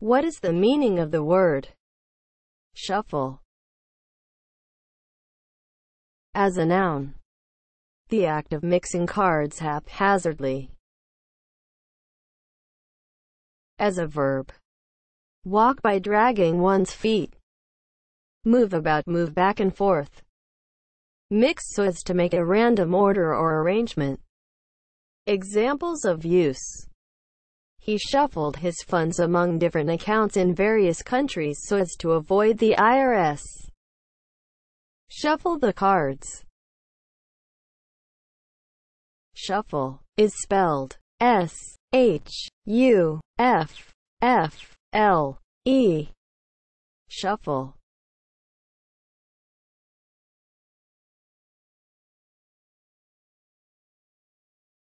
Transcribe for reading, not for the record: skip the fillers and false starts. What is the meaning of the word shuffle? As a noun, the act of mixing cards haphazardly. As a verb, walk by dragging one's feet. Move about, move back and forth. Mix so as to make a random order or arrangement. Examples of use. He shuffled his funds among different accounts in various countries so as to avoid the IRS. Shuffle the cards. Shuffle is spelled S-H-U-F-F-L-E. Shuffle.